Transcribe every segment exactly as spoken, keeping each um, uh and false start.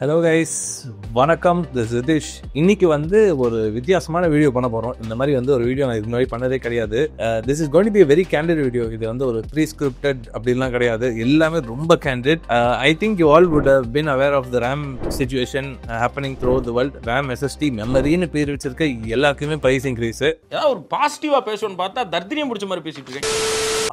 Hello guys, வணக்கம். This is Ritesh. இன்னைக்கு வந்து ஒரு வித்தியாசமான வீடியோ பண்ண போறோம். இந்த மாதிரி வந்து ஒரு வீடியோ நான் இதுக்கு முன்னாடி பண்ணதே கிடையாது. This is going to be a very candid video. இது வந்து ஒரு pre-scripted அப்படிலாம் கிடையாது. எல்லாமே ரொம்ப candid. Uh, I think you all would have been aware of the RAM situation happening throughout the world. RAM S S D memory னு பேர் வச்சிருக்க எல்லாக்குமே price increase. ஏதாவது ஒரு பாசிட்டிவா பேசணும் பார்த்தா தர்தினியம் புடிச்ச மாதிரி பேசிட்டு இருக்கேன்.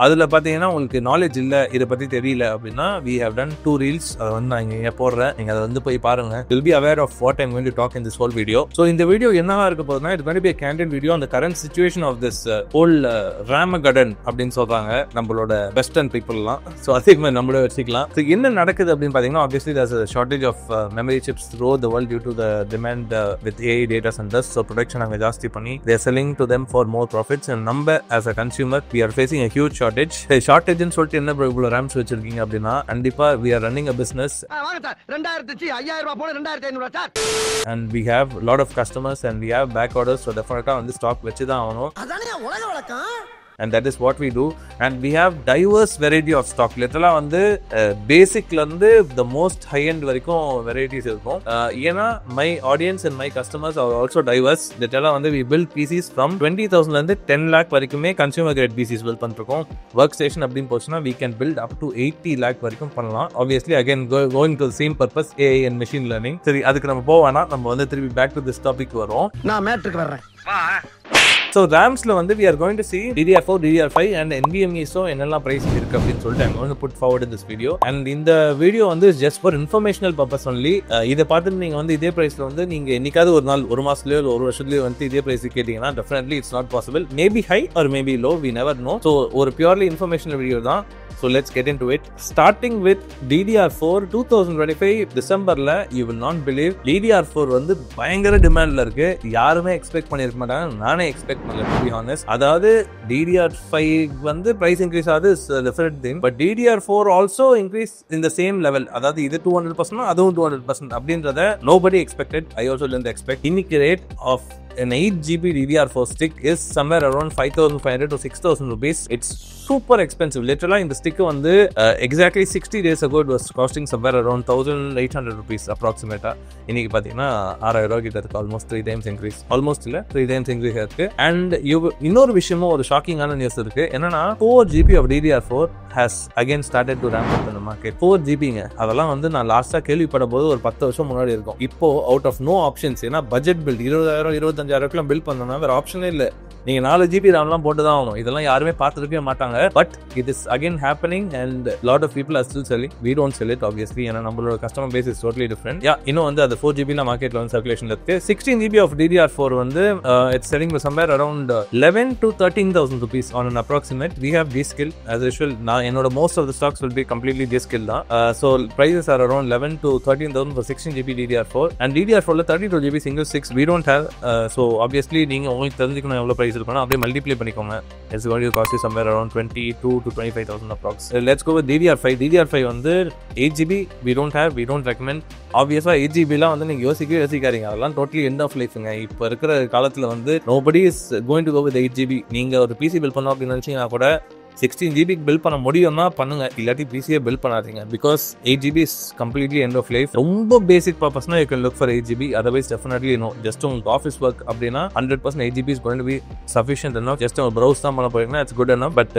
அதில் பார்த்தீங்கன்னா உங்களுக்கு நாலேஜ் இல்லை, இதை பற்றி தெரியல அப்படின்னா we have done two reels. அதை வந்து நான் இங்கே போடுறேன், நீங்கள் அதை வந்து போய் பாருங்கள். You'll be aware of what I'm going to talk in this whole video. So இந்த வீடியோ என்னவா இருக்க போகுதுன்னா, it's going to be a candid video on the current situation of this uh, whole uh, Ramagarden அப்படின்னு சொல்கிறாங்க நம்மளோட western peopleலாம். So அதே மாதிரி நம்மளோட வச்சுக்கலாம். ஸோ என்ன நடக்குது அப்படின்னு பார்த்தீங்கன்னா, obviously there's a shortage of uh, memory chips throughout the world due to the demand uh, with A I data centers. So production அங்கே ஜாஸ்தி பண்ணி they're selling to them for more profits, and நம்ம as a consumer we are facing a huge shortage. Shortage சொல்லிட்டு என்ன ரேம்ஸ் வச்சிருக்கீங்க அப்படின்னா, கண்டிப்பா we are running a business and we have a lot of customers and we have back orders, so definitely வந்து stock வச்சுதான் ஆகணும். அதானே உலக வழக்கம். And that is what we do, and we have diverse variety of stock. Literally vandu uh, basic la vandu the most high end varaikum varieties irukum. uh, ena my audience and my customers are also diverse. Literally vandu we build P Cs from twenty thousand la vandu ten lakh varaikum consumer grade P Cs build pannirukom. Workstation appdin pochna we can build up to eighty lakh varaikum pannalam. Obviously again go, going to the same purpose, A I and machine learning. Seri adukku nam povana nam vandu thirupi back to this topic varom. Na matter ku varren va. So RAMs la vandu we are going to see D D R four, D D R five and N V M E, so enella price irukku appdi solta I'm going to put forward in this video. And in the video vandu is just for informational purpose only. Idha paathu neenga vandu idhe price la vandu neenga ennikadu or naal or maasalayo or or varshathalayo vandu idhe price ketingana definitely it's not possible. Maybe high or maybe low, we never know. So or purely informational video da. So let's get into it, starting with D D R four. twenty twenty-five December la, you will not believe, D D R four vandu bayangara demand la irukku. Yarume expect pannirukka maatanga, naane expect to be honest. Adhaadu D D R five vandu price increase aadu is a different thing, but D D R four also increase in the same level. Adhaadu idu two hundred percent adhum two hundred percent abindradha nobody expected. I also didn't expect. Iniki rate of an eight G B D D R four stick is somewhere around five thousand five hundred to six thousand rupees. It's super expensive. Literally in the stick vandu uh, exactly sixty days ago it was costing somewhere around eighteen hundred rupees approximately. Iniki pathina six thousand kitta irukku, almost three times increase. Almost illa three times increase irukku. And you இன்னொரு விஷயமோ ஒரு shocking ஆன news இருக்கு. என்னன்னா four G B of D D R four has again started to ramp up in the market. four G B ங்க அதெல்லாம் வந்து நான் லாஸ்டா கேள்விப்பட்டபோது ஒரு பத்து வருஷம் முன்னாடி இருக்கும். இப்போ out of no options, ஏன்னா பட்ஜெட் பில்ட் இருபதாயிரம் இருபத்தஞ்சாயிரம் பில் பண்ணனா வேற ஆப்ஷனே இல்லை. நீங்க நாலு ஜிபி ரேம்லாம் போட்டு தான் ஆகணும். இதெல்லாம் யாருமே பார்த்துருக்கவே மாட்டாங்க. But it is again happening and lot of people are still selling. We don't sell it obviously, ஏன்னா நம்மளோட customer base is totally different. Yeah இன்னும் வந்து அது ஃபோர் ஜிபிலாம் மார்க்கெட்ல வந்து சர்க்குலேஷன்ல இருக்கு. Sixteen GB of DDR four வந்து it's selling somewhere around eleven to thirteen thousand rupees on an approximate. We have G-Skill as usual. நான் என்னோட most of the stocks will be completely G-Skill தான். So prices are around eleven to thirteen thousand for sixteen GB DDR four and DDR ஃபோர்ல thirty two GB single six we don't have. So obviously நீங்க உங்களுக்கு தெரிஞ்சுக்கணும் எவ்வளோ price இருக்குன்னா அப்படியே multiply பண்ணிக்கோங்க. It's going to cost somewhere around twenty-two to twenty-five thousand approx. Let's go with D D R five. D D R five வந்து eight G B we don't have, we don't recommend. Obviously eight G Bலாம் வந்து நீங்க யோசிக்கவே யோசிக்காதீங்க. அதெல்லாம் totally end of லைஃப்ங்க. இப்போ இருக்கிற காலத்தில் வந்து nobody is going to go with eight G B. நீங்கள் ஒரு P C பில் பண்ணோம் அப்படின்னு நினச்சிங்கன்னா கூட சிக்ஸ்டீன் ஜிபிக்கு பில் பண்ண முடியும்னா பண்ணுங்க, இல்லாட்டி பிசியே பில் பண்ணாதீங்க. Because eight GB is completely end of life. ரொம்ப பேசிக் பர்பஸ்னா you can look for eight GB. Otherwise definitely no. Just உங்களுக்கு ஆஃபீஸ் ஒர்க் அப்படின்னா hundred percent eight GB is going to be sufficient enough. Just உங்களுக்கு browse தான் பண்ண போறீங்கன்னா it's good enough. But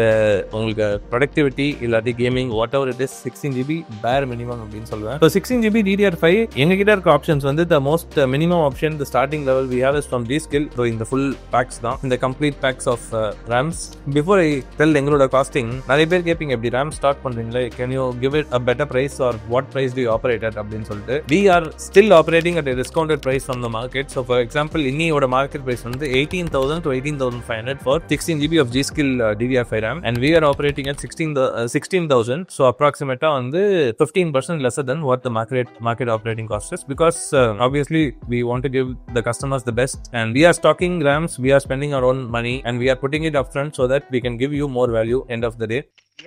உங்களுக்கு productivity இல்லாட்டி gaming whatever it is sixteen GB per minimum அப்படின்னு சொல்லுவேன். So sixteen GB TTR five எங்ககிட்ட இருக்க ஆப்ஷன்ஸ் வந்து the most minimum option the starting level we have is from G-Skill. So இந்த full packs தான், இந்த complete packs of RAMs. Before I tell எங்களோட costing, நிறைய பேர் கேட்பீங்க எப்படி RAM ஸ்டார்ட் பண்றீங்களா, can you give it a better price or what price do you operate at அப்படின்னு சொல்லிட்டு. We are still operating at discounted price on the market. So for example இன்னியோட market price வந்து eighteen thousand to eighteen thousand five hundred for sixteen GB of G-Skill D D R five RAM, and we are operating at sixteen sixteen thousand. So அப்ராக்சிமேட்டா வந்து fifteen percent lesser than what the market market operating cost. Because obviously we want to give the customers the best, and we are stocking RAMs, we are spending our own money, and we are putting it up front so that we can give you more value end of the day.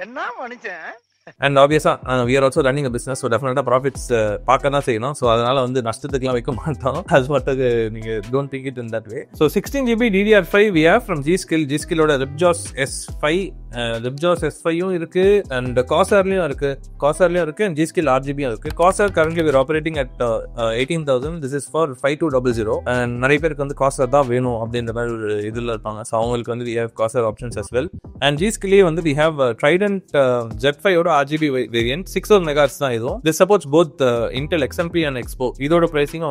enna manichen and obviously uh, we are also running a business, so definitely profits paakana seinom. So adanaala vandu nashtathukku la vekka maattom. That's what uh, you don't think it in that way. So sixteen G B D D R five we have from G-Skill. G-Skill oda Ripjaws S five Libjaws S five and Corsair and G-Skill R G B. Corsair currently we are operating at uh, uh, eighteen thousand. This is for five two zero zero and many people Corsair da veno. So we have Corsair options as well. And G-Skill we have uh, Trident uh, Z five R G B variant six thousand megahertz. This supports both uh, Intel X M P and EXPO. This pricing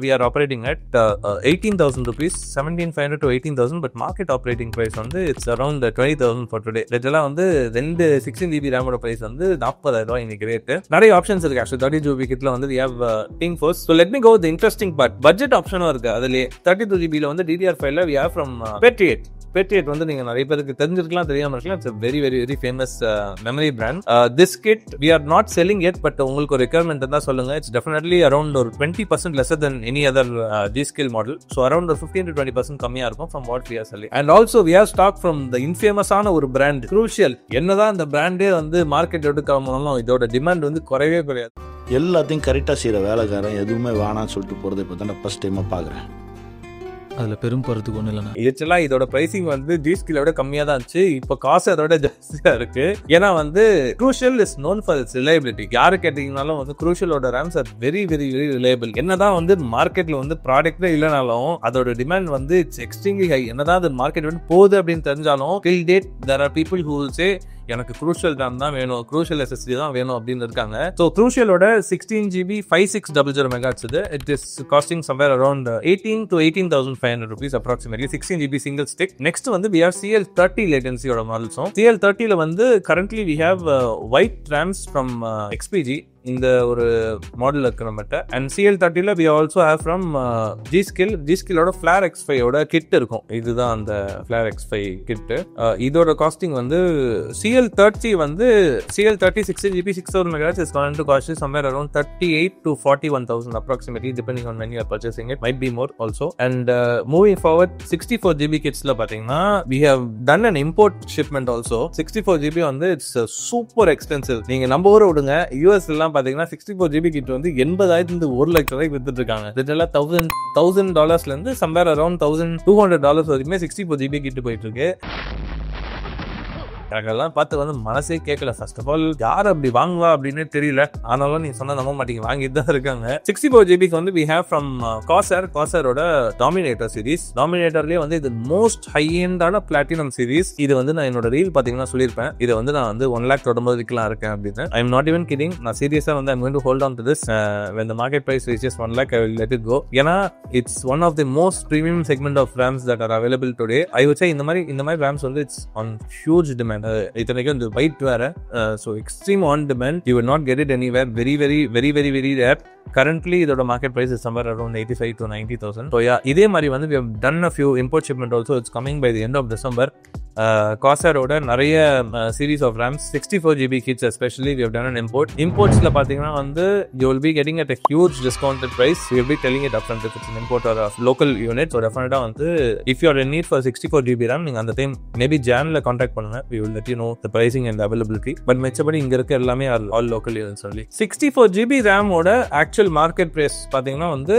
we are operating at uh, uh, eighteen thousand rupees, seventeen thousand five hundred to eighteen thousand, but market operating price on the it's around twenty thousand for today. Then the sixteen gigabyte RAM price on the forty thousand. There are options actually thirty gigabyte kit la we have uh, Team Force. So let me go with the interesting part. Budget option thirty-two gigabyte la D D R five we have from uh, Patriot. Patriot is a very very very famous uh, memory brand. Uh, this kit we are not selling yet, but ungalku requirement tha solunga. It's definitely around twenty percent lesser than any other uh, G-Skill model. So around fifteen to twenty percent kammiya irukum from what we are selling. And also we have stock from the infamous ana or brand Crucial. Ennadha and the brand vandu market edukkamalum idoda demand vandu korave korayadhu. Ellathayum correct ah seira velagaran eduvume vaana solittu poradha ipo than first time ah paakren. அதுல பெரும் பருத்துக்கு ஒண்ணு இல்லைன்னா இதெல்லாம் இதோட pricing வந்து G skill விட கம்மியா தான் இருந்துச்சு. இப்போ காசு அதோட ஜாஸ்தியா இருக்கு. ஏன்னா வந்து Crucial is known for its reliability. யாரு கேட்டீங்கனாலும் வந்து க்ரூஷியலோட RAMs are very very very reliable. என்னதான் வந்து மார்க்கெட்ல வந்து ப்ராடக்டே இல்லைனாலும் அதோட டிமாண்ட் வந்து இட்ஸ் எக்ஸ்ட்ரீம்லி ஹை. என்னதான் அது மார்க்கெட் வந்து போகுது அப்படின்னு தெரிஞ்சாலும் till date there are people who will say எனக்கு க்ரூஷியல் ரேம் தான் வேணும், க்ரூஷியல் எஸ்எஸ்டி தான் வேணும் அப்படின்னு இருக்காங்க. ஸோ க்ரூஷியலோட sixteen GB five six double zero megahertz இது. It is costing somewhere around eighteen to eighteen thousand five hundred rupees approximately. Sixteen GB single stick. Next வந்து வி ஹேவ் சிஎல் தேர்ட்டி லேட்டன்சியோட மாடல்ஸும். CL தேர்ட்டியில் வந்து currently we have white RAMs from XPG. இந்த ஒரு model இருக்கு நம்மகிட்ட. And CL தேர்ட்டியில் we also have from G Skill. G ஸ்கிலோட ஃபிளார் எக்ஸ் ஃபைவோட கிட் இருக்கும். இதுதான் அந்த ஃபிளார் எக்ஸ் ஃபைவ் கிட்டு. இதோட காஸ்டிங் வந்து சிஎல் தேர்ட்டி வந்து CL thirty sixty GB six thousand megahertz is going to cost somewhere around thirty eight to forty one thousand approximately depending on when you are purchasing it. Might be more also. And moving forward sixty four GB கிட்ஸில் பார்த்தீங்கன்னா we have done and import shipment also. Sixty four GB வந்து it's super expensive. நீங்கள் நம்ம ஊரை விடுங்க, US எல்லாம் பாத்தீங்கன்னா sixty four GB kit வந்து எண்பதாயிரத்து ஒரு லட்சம் ரூபாய்க்கு வித்துட்டு இருக்காங்க. இதெல்லாம் தௌசண்ட் தௌசண்ட் டாலர்ஸ்ல இருந்து somewhere around thousand two hundred dollars வரைக்குமே சிக்ஸ்டி ஃபோர் ஜிபி கிட் போயிட்டு இருக்கு. எனக்கெல்லாம் பார்த்து வந்து மனசே கேட்கல. ஃபர்ஸ்ட் ஆஃப் ஆல் யார் அப்படி வாங்குவா அப்படின்னு தெரியல. ஆனாலும் நீ சொன்னா நம்ப மாட்டீங்க, வாங்கிட்டு தான் இருக்காங்க. சிக்ஸ்டி ஃபோர் ஜிபிக்கு வந்து வி ஹேவ் ஃப்ரம் கார்சேர். கார்சேரோட டாமினேட்டர் சீரிஸ். டாமினேட்டர்லேயே வந்து இது மோஸ்ட் ஹை எண்டான பிளாட்டினம் சீரிஸ். இது வந்து நான் என்னோட ரீல் பார்த்தீங்கன்னா சொல்லியிருப்பேன். இதை வந்து நான் வந்து ஒன் லேக் தொண்ணூறுக்கெல்லாம் இருக்கேன் அப்படின்னு. I am not even kidding. நான் சீரியஸாக வந்து I am going to hold on to this when the market price reaches one lakh, I will let it go. ஏன்னா it's one of the most premium segment of RAMs that are available today. I would say இந்த மாதிரி இந்த மாதிரி ரேம்ஸ் வந்து it's on huge demand. இத்தனைக்கும் இந்த பைட் வேற. So extreme on demand. You will not get it anywhere. Very very very very very rare. Currently இதோட market price is somewhere around eighty five to ninety thousand. So yeah இதே மாதிரி வந்து we have done a few import shipment also. It's coming by the end of December. கார்சரோட நிறைய series of RAMs sixty four GB kits especially we have done an import. இம்போர்ட்ஸில் பார்த்தீங்கன்னா வந்து you will be getting at a huge discounted price. You will be telling it upfront if it's an import or local unit. So டெஃபினட்டாக வந்து if you are in need for sixty four GB RAM நீங்கள் அந்த time maybe ஜான்ல contact பண்ணுங்க. We will let you know the pricing and availability. But மிச்சபடி இங்கே இருக்க எல்லாமே ஆல் லோக்கல் யூனிட்ஸ் சொல்லி. சிக்ஸ்டி ஃபோர் ஜிபி ரேமோட ஆக்சுவல் மார்க்கெட் பிரைஸ் பார்த்தீங்கன்னா வந்து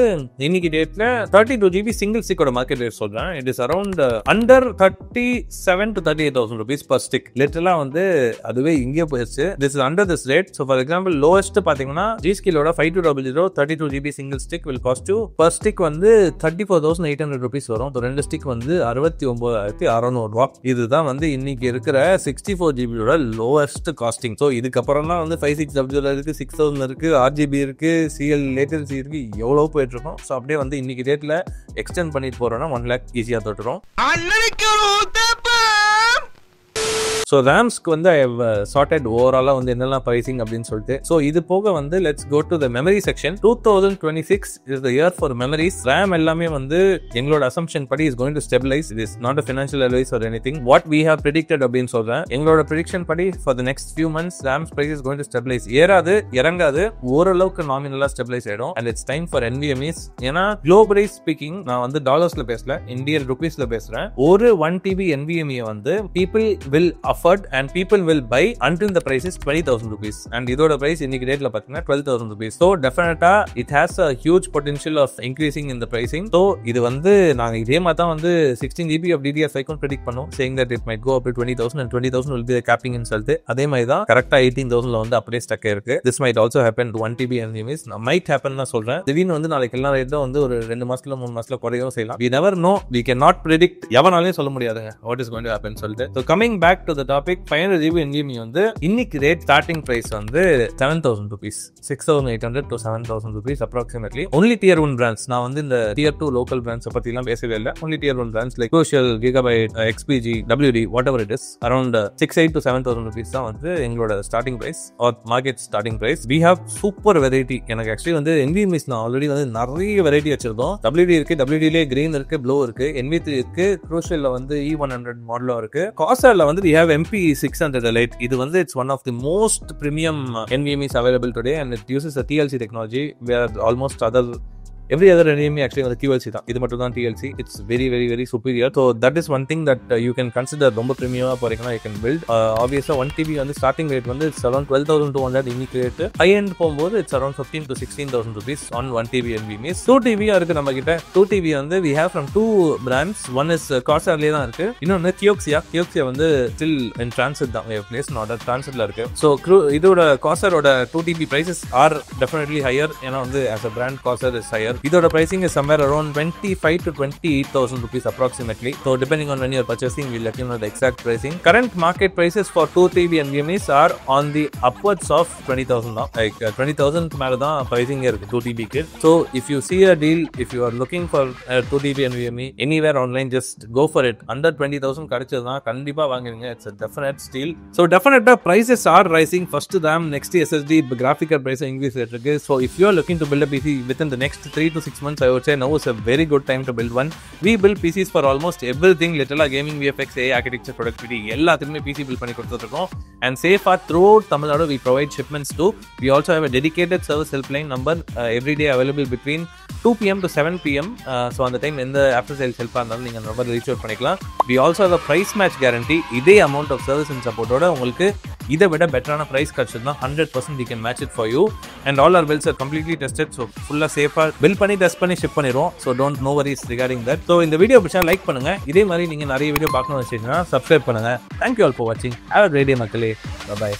இன்னைக்கு டேட்டில் தேர்ட்டி டூ ஜிபி சிங்கிள் ஸ்டிக்கோட மார்க்கெட் ரேட் சொல்கிறேன். It is around under thirty seven to thirty eight thousand rupees per stick. லிட்டரலாக வந்து அதுவே இங்கே போயிடுச்சு. This is under this rate. So for example lowest பார்த்தீங்கன்னா ஜி-ஸ்கில்லோட five two double zero thirty two GB single stick will cost you per stick வந்து thirty four thousand eight hundred rupees வரும். ரெண்டு ஸ்டிக் வந்து அறுபத்தி ஒன்பதாயிரத்தி அறநூறு ரூபா. இதுதான் வந்து இன்னைக்கு இருக்கிற சிக்ஸ்டி ஃபோர் ஜிபியோட லோவஸ்ட் காஸ்டிங். ஸோ இதுக்கப்புறம் தான் வந்து ஃபைவ் சிக்ஸ் டபுள் ஜீரோ இருக்கு, சிக்ஸ் தௌசண்ட் இருக்கு, ஆர்ஜிபி இருக்கு, சிஎல் லேட்டன்சி இருக்கு, எவ்வளோ போயிட்டு இருக்கோம். ஸோ அப்படியே வந்து இன்னைக்கு ரேட்ல எக்ஸ்டெண்ட் பண்ணிட்டு போறோம்னா ஒன் லேக் ஈஸியாக தொட்டுறோம். ஸோ ரேம்ஸ்க்கு வந்து ஐ ஹவ் சார்ட்டட் ஓவராலாக வந்து என்னெல்லாம் ப்ரைசிங் அப்படின்னு சொல்லிட்டு. ஸோ இது போக வந்து let's go to the memory section. Two thousand twenty six is the year for memories. RAM எல்லாமே வந்து எங்களோட அசம்ஷன் படி is going to stabilize. It is not a financial advice or anything. What we have predicted அப்படின்னு சொல்கிறேன். எங்களோட prediction படி for the next few months RAMs price is going to stabilize. ஏறாது இறங்காது, ஓரளவுக்கு நாமினலாக ஸ்டெபிலைஸ் ஆகிடும். And it's time for NVMes. ஏன்னா குளோபலி ஸ்பீக்கிங் நான் வந்து டாலர்ஸில் பேசல, இந்தியன் ருபீஸில் பேசுகிறேன். ஒரு ஒன் டிபி என்விஎம்இ வந்து people will afford offered and people will buy until the price is twenty thousand rupees. And idoda price inniki date la pathina twelve thousand rupees. So definitely it has a huge potential of increasing in the pricing. So idu vandu naanga idhe maatha vandu sixteen G B of D D R five kon predict pannom, saying that it might go up to twenty thousand and twenty thousand will be the capping insult. Adhe mari da correct ah eighteen thousand la vandu upgrade stuck irukku. This might also happen to one T B N V M Es. Now might happen na solren. Divin vandu naalaik ella rate da vandu or two maasathula three maasathula koraiyo seiyalam. We never know. We cannot predict yavanalae solla mudiyadhu what is going to happen solte. So coming back to the topic, five hundred G B N V M E vandu inniki rate starting price vandu seven thousand rupees, six thousand eight hundred to seven thousand rupees approximately. Only tier one brands. Na vandu indha tier two local brands pathi illa pesave illa. Only tier one brands like Crucial, Gigabyte, X P G, W D, whatever it is, around six eight to seven thousand rupees da vandu engaloda starting price or market starting price. We have super variety. Enak actually vandu N V M E is na already vandu nariya variety vechirukom. W D irukku, W D le green irukku, blue irukku, N V three irukku, Crucial la vandu E one hundred model irukku, Corsair la vandu we have M P six hundred Lite. Idu vandu it's one of the most premium N V M Es available today, and it uses a T L C technology where almost other every other N V M E actually on the Q L C da. Idu mattum da T L C. It's very very very superior. So that is one thing that uh, you can consider romba premium ah porekana you can build. Uh, obviously one T B on the starting rate vandu it's around twelve thousand two hundred unique rate. High end pogumbodhu it's around fifteen to sixteen thousand rupees on one T B N V M Es. two T B ah irukku namakitta. two T B vandu we have from two brands. One is uh, Corsair la da irukku, innonu Kyoksia. Kyoksia vandu still in transit da. We have placed an order, transit la irukku. So idoda Corsair oda two T B prices are definitely higher. Ena vandu as a brand Corsair is higher. Idoda pricing is somewhere around twenty-five to twenty-eight thousand rupees approximately. So depending on when you are purchasing, we'll let you know the exact pricing. Current market prices for two T B N V M Es are on the upwards of twenty thousand now. Like uh, twenty thousand madha pricing here two T B kit. So if you see a deal, if you are looking for a two T B N V M E anywhere online, just go for it. Under twenty thousand kadachadha kandipa vaanguvinga. It's a definite steal. So definite the prices are rising. First RAM, next S S D, graphical price increase. So if you are looking to build a P C within the next three to six months, I would say now is a very good time to build one. We build P Cs for almost everything. Literally gaming, V F X, A I, architecture, productivity, ellathilme P C build panni koduthirukom. And safe path throughout Tamil Nadu we provide shipments too. We also have a dedicated service helpline number uh, every day available between two P M to seven P M uh, so on the time in the after sales help andal neenga number reach out panikalam. We also have a price match guarantee. Idhe amount of service and support oda ungalku idha vida better ana price kadachadna one hundred percent we can match it for you. And all our builds are completely tested, so full ah safe ah build panni test panni ship panirom. So don't no worries regarding that. So in the video pidicha like panunga. Idhe mari neenga nariya video paakana vechina subscribe panunga. Thank you all for watching. Have a great day makkale. Bye bye.